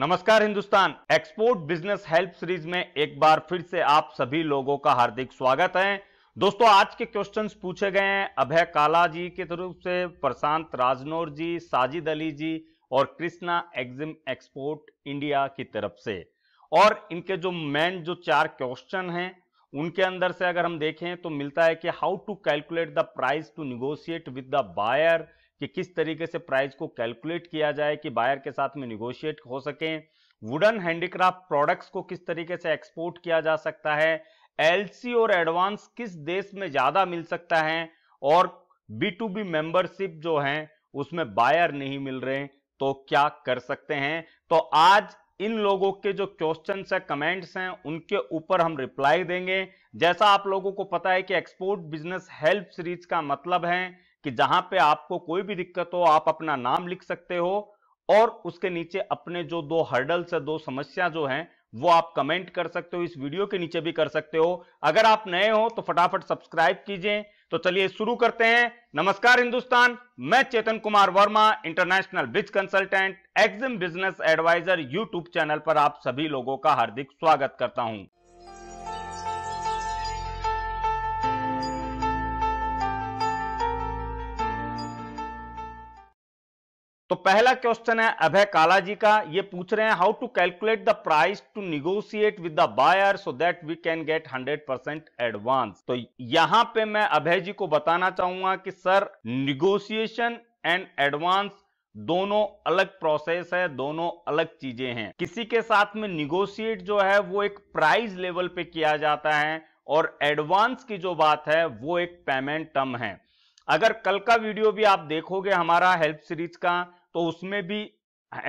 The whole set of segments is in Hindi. नमस्कार। Hindustan export business help series में एक बार फिर से आप सभी लोगों का हार्दिक स्वागत है। दोस्तों, आज के क्वेश्चंस पूछे गए हैं अभय काला जी की तरफ से, प्रशांत राजनौर जी, साजिद अली जी और कृष्णा एग्जिम एक्सपोर्ट इंडिया की तरफ से। और इनके जो मेन जो चार क्वेश्चन हैं उनके अंदर से अगर हम देखें तो मिलता है कि how to calculate the price to negotiate with the buyer, कि किस तरीके से प्राइस को कैलकुलेट किया जाए कि बायर के साथ में निगोशिएट हो सके। वुडन हैंडीक्राफ्ट प्रोडक्ट्स को किस तरीके से एक्सपोर्ट किया जा सकता है। एलसी और एडवांस किस देश में ज्यादा मिल सकता है और B2B मेंबरशिप जो है उसमें बायर नहीं मिल रहे तो क्या कर सकते हैं। तो आज इन लोगों के जो क्वेश्चंस है, कमेंट्स हैं, उनके ऊपर हम रिप्लाई देंगे। जैसा आप लोगों को पता है कि एक्सपोर्ट बिजनेस हेल्प सीरीज का मतलब है कि जहां पे आपको कोई भी दिक्कत हो आप अपना नाम लिख सकते हो और उसके नीचे अपने जो दो हर्डल्स है, दो समस्या जो है वो आप कमेंट कर सकते हो। इस वीडियो के नीचे भी कर सकते हो। अगर आप नए हो तो फटाफट सब्सक्राइब कीजिए। तो चलिए शुरू करते हैं। नमस्कार हिंदुस्तान, मैं Chetan Kumar Verma, international bridge consultant, EXIM business adviser YouTube channel पर आप सभी लोगों का हार्दिक स्वागत करता हूं। तो पहला क्वेश्चन है अभय काला जी का। ये पूछ रहे हैं how to calculate the price to negotiate with the buyer so that we can get 100% advance. तो यहां पे मैं अभय जी को बताना चाहूंगा कि सर निगोशिएशन एंड एडवांस दोनों अलग प्रोसेस है, दोनों अलग चीजें हैं। किसी के साथ में निगोशिएट जो है वो एक प्राइस लेवल पे किया जाता है और एडवांस की जो बात है वो एक पेमेंट टर्म है। अगर कल का वीडियो भी आप देखोगे हमारा हेल्प सीरीज का तो उसमें भी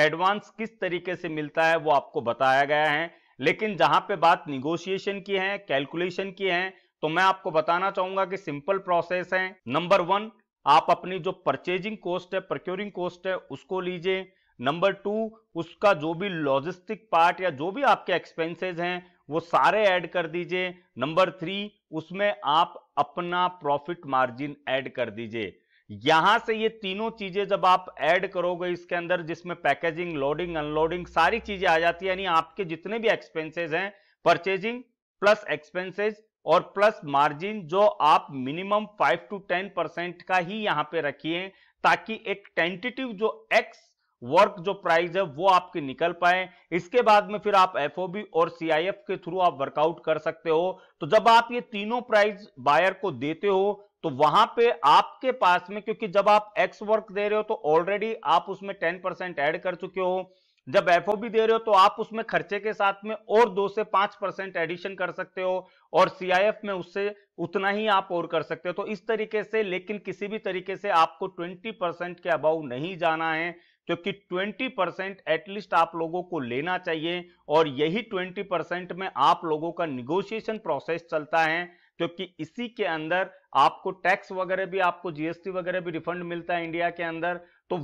एडवांस किस तरीके से मिलता है वो आपको बताया गया है। लेकिन जहां पे बात निगोशिएशन की है, कैलकुलेशन की है, तो मैं आपको बताना चाहूंगा कि सिंपल प्रोसेस है। नंबर वन, आप अपनी जो परचेजिंग कॉस्ट है, प्रोक्योरिंग कॉस्ट है, उसको लीजिए। नंबर टू, उसका जो भी लॉजिस्टिक पार्ट या जो भी आपके एक्सपेंसेस हैं वो सारे ऐड कर दीजिए। नंबर थ्री, उसमें आप अपना प्रॉफिट मार्जिन ऐड कर दीजिए। यहां से ये तीनों चीजें जब आप ऐड करोगे इसके अंदर, जिसमें पैकेजिंग, लोडिंग, अनलोडिंग सारी चीजें आ जाती है, यानी आपके जितने भी एक्सपेंसेस हैं, परचेजिंग प्लस एक्सपेंसेस और प्लस मार्जिन, जो आप मिनिमम 5 to 10% का ही यहाँ पे रखिए ताकि एक टेंटेटिव जो एक्स वर्क जो प्राइस है वो आपके निकल पाए। इसके बाद में फिर आप एफओबी और सीआईएफ के थ्रू आप वर्कआउट कर सकते हो। तो जब आप ये तीनों प्राइस बायर को देते हो तो वहां पे आपके पास में, क्योंकि जब आप एक्स वर्क दे रहे हो तो ऑलरेडी आप उसमें 10% ऐड कर चुके हो, जब एफओबी दे रहे हो तो आप उसमें खर्चे के साथ में और 2 से 5% एडिशन कर सकते हो और सीआईएफ में उससे उतना ही आप और कर सकते हो। तो इस तरीके से, लेकिन किसी भी तरीके से आपको 20% के अबाउ नहीं जाना है, क्योंकि 20% एटलीस्ट आप लोगों को लेना चाहिए और यही 20% में आप लोगों का निगोशिएशन प्रोसेस चलता है, क्योंकि इसी के अंदर आपको टैक्स वगैरह भी, आपको जीएसटी वगैरह भी रिफंड मिलता है इंडिया के अंदर, तो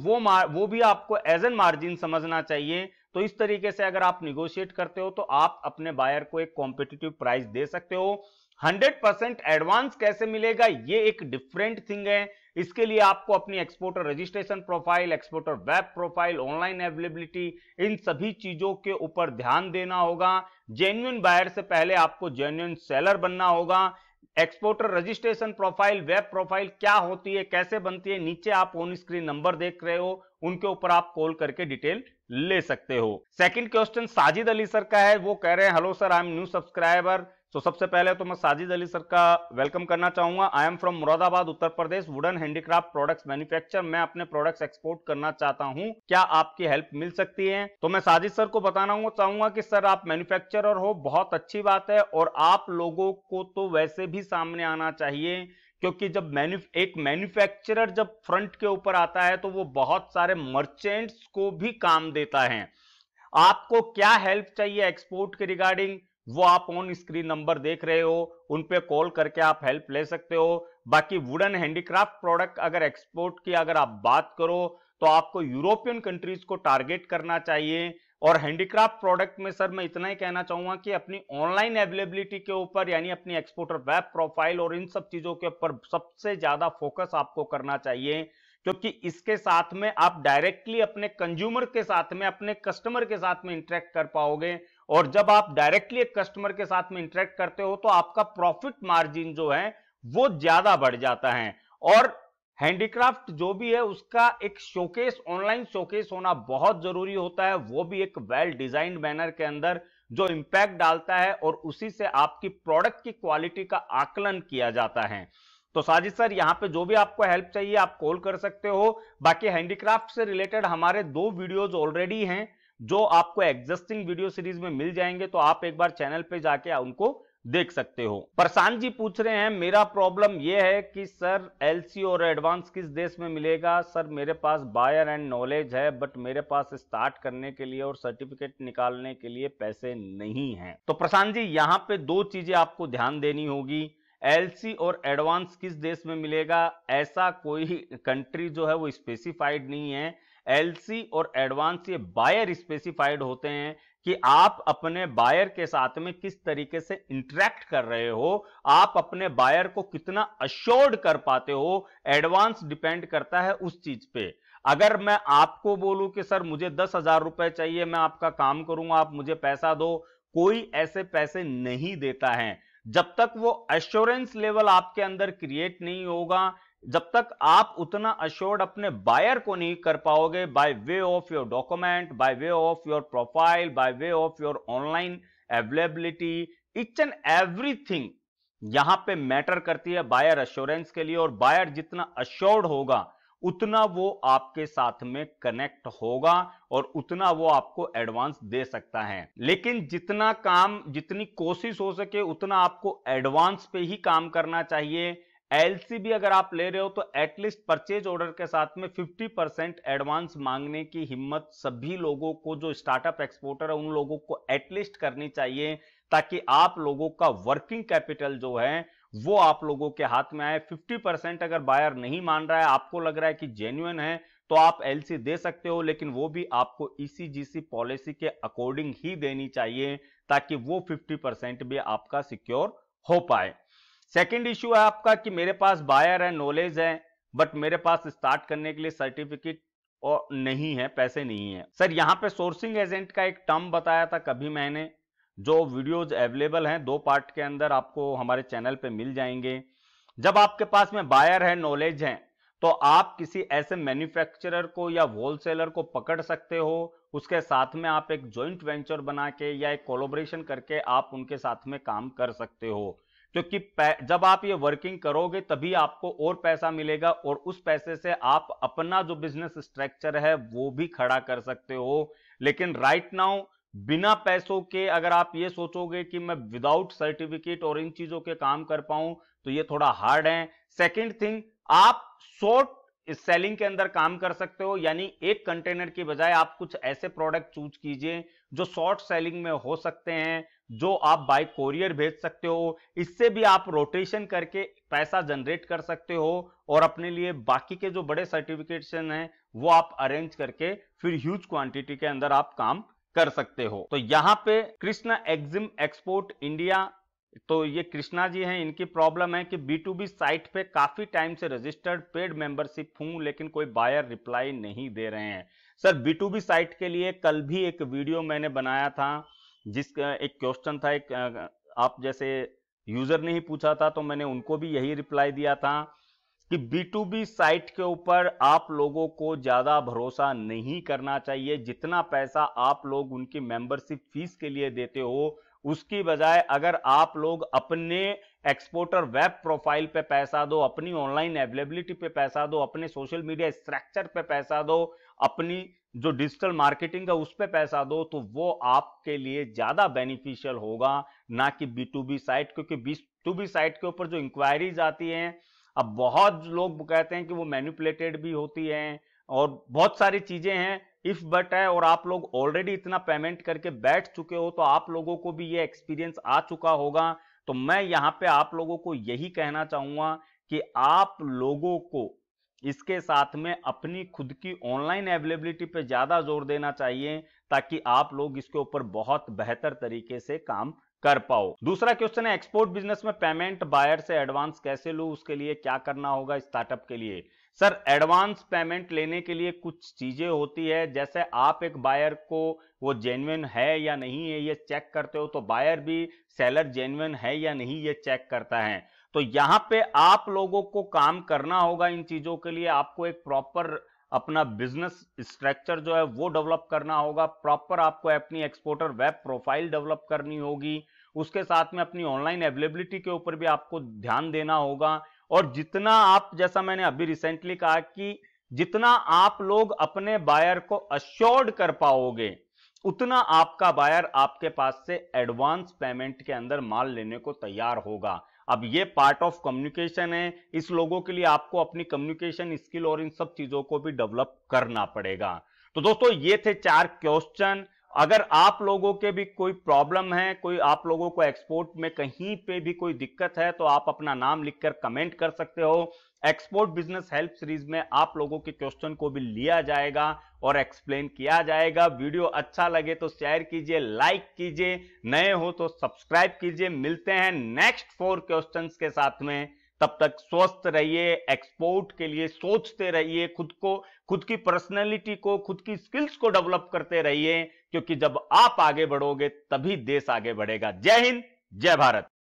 वो भी आपको एज एन मार्जिन समझना चाहिए। तो इस तरीके से अगर आप निगोशिएट करते हो तो आप अपने बायर को एक कॉम्पिटिटिव प्राइस दे सकते हो। 100% एडवांस कैसे मिलेगा ये एक डिफरेंट थिंग है। इसके लिए आपको अपनी exporter registration profile, exporter web profile, online availability, इन सभी चीजों के ऊपर ध्यान देना होगा। जेन्युइन बायर से पहले आपको जेन्युइन सेलर बनना होगा। Exporter registration profile, web profile क्या होती है, कैसे बनती है, नीचे आप ऑन स्क्रीन नंबर देख रहे हो, उनके ऊपर आप कॉल करके डिटेल ले सकते हो। Second question Sajid Ali sir का है। वो कह रहे हैं hello sir, I am new subscriber. तो सबसे पहले तो मैं साजिद अली सर का वेलकम करना चाहूंगा। I am from Moradabad, Uttar Pradesh, wooden handicraft products manufacture. मैं अपने प्रोडक्ट्स एक्सपोर्ट करना चाहता हूं, क्या आपकी हेल्प मिल सकती है? तो मैं साजिद सर को बताना चाहूंगा कि सर आप मैन्युफैक्चरर हो, बहुत अच्छी बात है, और आप लोगों को तो वैसे भी सामने आना चाहिए, क्योंकि जब एक मैन्युफैक्चरर जब फ्रंट के ऊपर आता है तो वो बहुत सारे मर्चेंट्स को भी काम देता है। आपको क्या हेल्प चाहिए एक्सपोर्ट के रिगार्डिंग, वो आप ऑन स्क्रीन नंबर देख रहे हो, उन पे कॉल करके आप हेल्प ले सकते हो। बाकी वुडन हैंडीक्राफ्ट प्रोडक्ट अगर एक्सपोर्ट की अगर आप बात करो तो आपको यूरोपियन कंट्रीज को टारगेट करना चाहिए। और हैंडीक्राफ्ट प्रोडक्ट में सर मैं इतना ही कहना चाहूंगा कि अपनी ऑनलाइन अवेलेबिलिटी के ऊपर, यानी अपनी एक्सपोर्टर वेब प्रोफाइल और इन सब चीजों के ऊपर सबसे ज्यादा फोकस आपको करना चाहिए, क्योंकि इसके साथ में आप डायरेक्टली अपने कंज्यूमर के साथ में, अपने कस्टमर के साथ में इंटरेक्ट कर पाओगे। और जब आप डायरेक्टली एक कस्टमर के साथ में इंटरेक्ट करते हो तो आपका प्रॉफिट मार्जिन जो है वो ज्यादा बढ़ जाता है। और हैंडीक्राफ्ट जो भी है उसका एक शोकेस, ऑनलाइन शोकेस होना बहुत जरूरी होता है, वो भी एक वेल डिजाइंड बैनर के अंदर, जो इम्पैक्ट डालता है और उसी से आपकी प्रोडक्ट की क्वालिटी का आकलन किया जाता है। तो साजिद सर, यहाँ पे जो भी आपको हेल्प चाहिए आप कॉल कर सकते हो। बाकी हैंडीक्राफ्ट से रिलेटेड हमारे 2 वीडियोज ऑलरेडी हैं जो आपको एग्जिस्टिंग वीडियो सीरीज में मिल जाएंगे, तो आप एक बार चैनल पे जाके उनको देख सकते हो। प्रशांत जी पूछ रहे हैं, मेरा प्रॉब्लम यह है कि सर एलसी और एडवांस किस देश में मिलेगा? सर मेरे पास बायर एंड नॉलेज है, बट मेरे पास स्टार्ट करने के लिए और सर्टिफिकेट निकालने के लिए पैसे नहीं हैं। तो प्रशांत जी, यहाँ पे 2 चीजें आपको ध्यान देनी होगी। एलसी और एडवांस किस देश में मिलेगा, ऐसा कोई कंट्री जो है वो स्पेसिफाइड नहीं है। एलसी और एडवांस ये बायर स्पेसिफाइड होते हैं कि आप अपने बायर के साथ में किस तरीके से इंटरेक्ट कर रहे हो, आप अपने बायर को कितना अश्योर्ड कर पाते हो। एडवांस डिपेंड करता है उस चीज पे। अगर मैं आपको बोलूं कि सर मुझे 10,000 रुपए चाहिए, मैं आपका काम करूंगा, आप मुझे पैसा दो, कोई ऐसे पैसे नहीं देता है। जब तक वो एश्योरेंस लेवल आपके अंदर क्रिएट नहीं होगा, जब तक आप उतना अश्योर्ड अपने बायर को नहीं कर पाओगे, by way of your document, by way of your profile, by way of your online availability, each and everything यहां पे मैटर करती है बायर अश्योरेंस के लिए। और बायर जितना अश्योर्ड होगा उतना वो आपके साथ में कनेक्ट होगा और उतना वो आपको एडवांस दे सकता है। लेकिन जितना काम, जितनी कोशिश हो सके उतना आपको एडवांस पे ही काम करना चाहिए। एलसी भी अगर आप ले रहे हो तो एटलीस्ट परचेज ऑर्डर के साथ में 50% एडवांस मांगने की हिम्मत सभी लोगों को, जो स्टार्टअप एक्सपोर्टर है उन लोगों को एटलीस्ट करनी चाहिए, ताकि आप लोगों का वर्किंग कैपिटल जो है वो आप लोगों के हाथ में आए। 50% अगर बायर नहीं मान रहा है, आपको लग रहा है कि जेन्युइन है, तो आप एलसी दे सकते हो, लेकिन वो भी आपको ईसीजीसी पॉलिसी के अकॉर्डिंग ही देनी चाहिए, ताकि वो 50% भी आपका सिक्योर हो पाए। सेकेंड इश्यू है आपका कि मेरे पास बायर है, नॉलेज है, बट मेरे पास स्टार्ट करने के लिए सर्टिफिकेट और नहीं है, पैसे नहीं है। सर यहाँ पे सोर्सिंग एजेंट का एक टर्म बताया था कभी मैंने, जो वीडियोज अवेलेबल हैं 2 पार्ट के अंदर आपको हमारे चैनल पे मिल जाएंगे। जब आपके पास में बायर है, नॉलेज है, तो आप किसी ऐसे मैन्युफैक्चरर को या होलसेलर को पकड़ सकते हो, उसके साथ में आप एक जॉइंट वेंचर बना के या एक कोलोब्रेशन करके आप उनके साथ में काम कर सकते हो। क्योंकि जब आप ये वर्किंग करोगे तभी आपको और पैसा मिलेगा, और उस पैसे से आप अपना जो बिजनेस स्ट्रक्चर है वो भी खड़ा कर सकते हो। लेकिन राइट नाउ बिना पैसों के अगर आप ये सोचोगे कि मैं विदाउट सर्टिफिकेट और इन चीजों के काम कर पाऊं, तो ये थोड़ा हार्ड है। सेकेंड थिंग, आप शॉर्ट सेलिंग के अंदर काम कर सकते हो, यानी एक कंटेनर की बजाय आप कुछ ऐसे प्रोडक्ट चूज कीजिए जो शॉर्ट सेलिंग में हो सकते हैं, जो आप बाय कोरियर भेज सकते हो। इससे भी आप रोटेशन करके पैसा जनरेट कर सकते हो, और अपने लिए बाकी के जो बड़े सर्टिफिकेशन हैं वो आप अरेंज करके फिर ह्यूज क्वांटिटी के अंदर आप काम कर सकते हो। तो यहाँ पे कृष्णा एग्जिम एक्सपोर्ट इंडिया, तो ये कृष्णा जी हैं, इनकी प्रॉब्लम है कि B2B साइट पे काफी टाइम से रजिस्टर्ड पेड मेंबरशिप हूं, लेकिन कोई बायर रिप्लाई नहीं दे रहे हैं। सर B2B साइट के लिए कल भी एक वीडियो मैंने बनाया था, जिसका एक क्वेश्चन था, एक आप जैसे यूजर ने ही पूछा था, तो मैंने उनको भी यही रिप्लाई दिया था कि B2B साइट के ऊपर आप लोगों को ज़्यादा भरोसा नहीं करना चाहिए। जितना पैसा आप लोग उनकी मेंबरशिप फीस के लिए देते हो, उसकी बजाय अगर आप लोग अपने एक्सपोर्टर वेब प्रोफाइल पे पैसा दो, अपनी ऑनलाइन अवेलेबिलिटी पे पैसा दो, अपने सोशल मीडिया स्ट्रक्चर पे पैसा दो, अपनी जो डिजिटल मार्केटिंग है उस पे पैसा दो, तो वो आपके लिए ज़्यादा बेनिफिशियल होगा, ना कि B2B साइट। क्योंकि B2B साइट के ऊपर जो इंक्वायरीज आती हैं, अब बहुत लोग कहते हैं कि वो मैनिपुलेटेड भी होती हैं और बहुत सारी चीज़ें हैं, इफ बट है, और आप लोग ऑलरेडी इतना पेमेंट करके बैठ चुके हो, तो आप लोगों को भी ये एक्सपीरियंस आ चुका होगा। तो मैं यहाँ पे आप लोगों को यही कहना चाहूँगा कि आप लोगों को इसके साथ में अपनी खुद की ऑनलाइन अवेलेबिलिटी पे ज़्यादा जोर देना चाहिए, ताकि आप लोग इसके ऊपर बहुत बेहतर तरीके से काम कर पाओ। दूसरा क्वेश्चन है, एक्सपोर्ट बिजनेस में पेमेंट बायर से एडवांस कैसे लूं, उसके लिए क्या करना होगा स्टार्टअप के लिए? सर एडवांस पेमेंट लेने के लिए कुछ चीजें होती है, जैसे आप एक बायर को वो जेन्युइन है या नहीं है ये चेक करते हो, तो बायर भी सेलर जेन्युइन है या नहीं ये चेक करता है। तो यहाँ पे आप लोगों को काम करना होगा, इन चीजों के लिए आपको एक प्रॉपर अपना बिजनेस स्ट्रक्चर जो है वो डेवलप करना होगा, प्रॉपर आपको अपनी एक्सपोर्टर वेब प्रोफाइल डेवलप करनी होगी, उसके साथ में अपनी ऑनलाइन अवेलेबिलिटी के ऊपर भी आपको ध्यान देना होगा। और जितना आप, जैसा मैंने अभी रिसेंटली कहा कि जितना आप लोग अपने बायर को अश्योर्ड कर पाओगे उतना आपका बायर आपके पास से एडवांस पेमेंट के अंदर माल लेने को तैयार होगा। अब ये पार्ट ऑफ कम्युनिकेशन है, इस लोगों के लिए आपको अपनी कम्युनिकेशन स्किल और इन सब चीजों को भी डेवलप करना पड़ेगा। तो दोस्तों ये थे 4 क्वेश्चन। अगर आप लोगों के भी कोई प्रॉब्लम है, कोई आप लोगों को एक्सपोर्ट में कहीं पे भी कोई दिक्कत है, तो आप अपना नाम लिखकर कमेंट कर सकते हो। एक्सपोर्ट बिजनेस हेल्प सीरीज में आप लोगों के क्वेश्चन को भी लिया जाएगा और एक्सप्लेन किया जाएगा। वीडियो अच्छा लगे तो शेयर कीजिए, लाइक कीजिए, नए हो तो सब्सक्राइब कीजिए। मिलते हैं नेक्स्ट 4 क्वेश्चंस के साथ में। तब तक स्वस्थ रहिए, एक्सपोर्ट के लिए सोचते रहिए, खुद की पर्सनैलिटी को, खुद की स्किल्स को डेवलप करते रहिए, क्योंकि जब आप आगे बढ़ोगे तभी देश आगे बढ़ेगा। जय हिंद, जय भारत।